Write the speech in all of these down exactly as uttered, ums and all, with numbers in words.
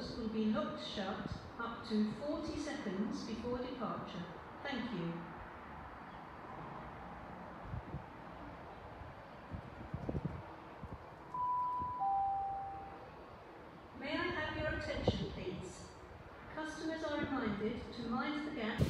doors will be locked shut up to forty seconds before departure. Thank you. May I have your attention, please? Customers are reminded to mind the gap.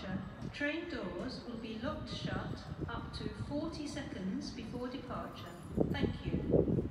departure, train doors will be locked shut up to forty seconds before departure. Thank you.